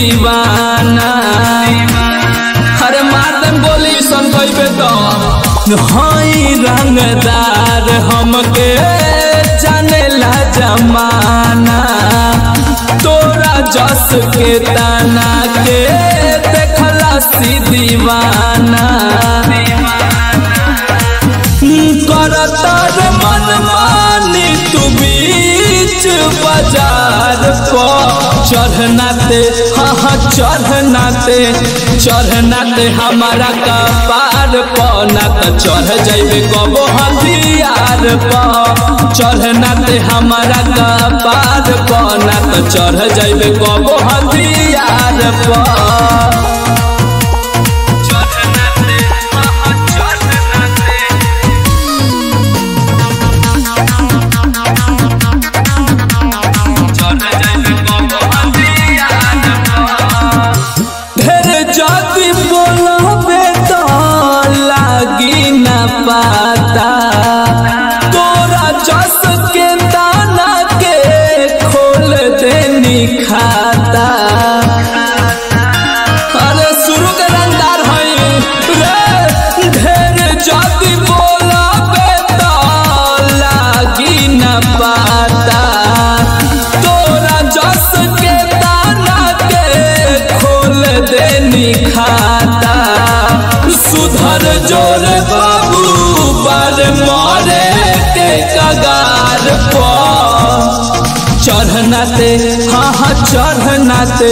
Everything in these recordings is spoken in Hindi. दीवाना हरे मातन बोली सन गईबे तो हई रंगदार हमके जाने ला जमाना तोरा जस के ताना के देखला सी दीवाना बाजार को चढ़नाते हाँ चढ़नाते चढ़नाते हमारा कपार पौना तो चढ़ जाइबे कबो हथियार पौ चढ़नाते हमारा कपार पौना तो चढ़ जाइबे कबो हथियार पौ तोरा जस के दाना के खोल देनी खाता अरे शुरू के रंगदार है ढेर जाति बोला बेटा लागी न पाता तोरा जस के दाना के खोल देनी खाता सुधर जोर मारे के कगार चढ़नाते हाँ चढ़नाते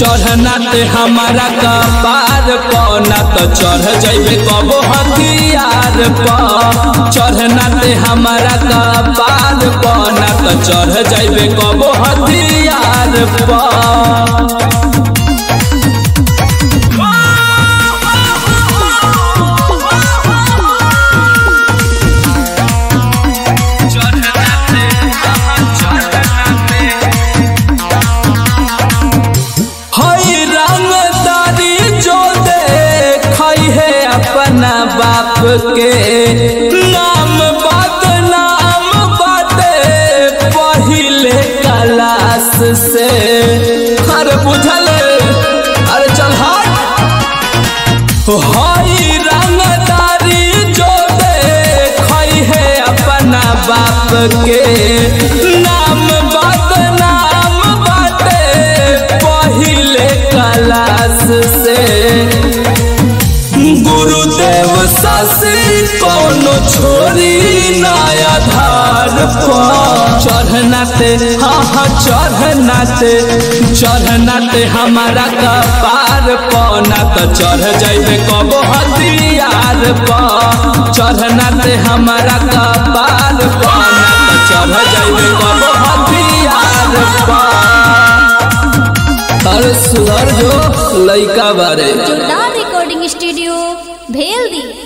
चढ़नाते हमारा कपार पौना तो चढ़ जाइबे कबो हथियार पौ चढ़नाते हमारा कपार पौना तो चढ़ जाइबे कबो हथियार पौ के नाम बाते पहले क्लास से अरे बुझल अरे चल हई रंगदारी जो देखई है अपना बाप के नाम बाते पहले क्लास से गुरुदेव सासी कोनो छोरी नया धार पा चढ़नाते हाँ चढ़नाते चढ़नाते हमारा कपार पौना तो चढ़ जाइबे कबो हथियार पा चढ़नाते हमारा कपार पौना तो चढ़ जाइबे कबो हथियार पा अरे सुधर जो लइका बारे स्टूडियो भेल दी।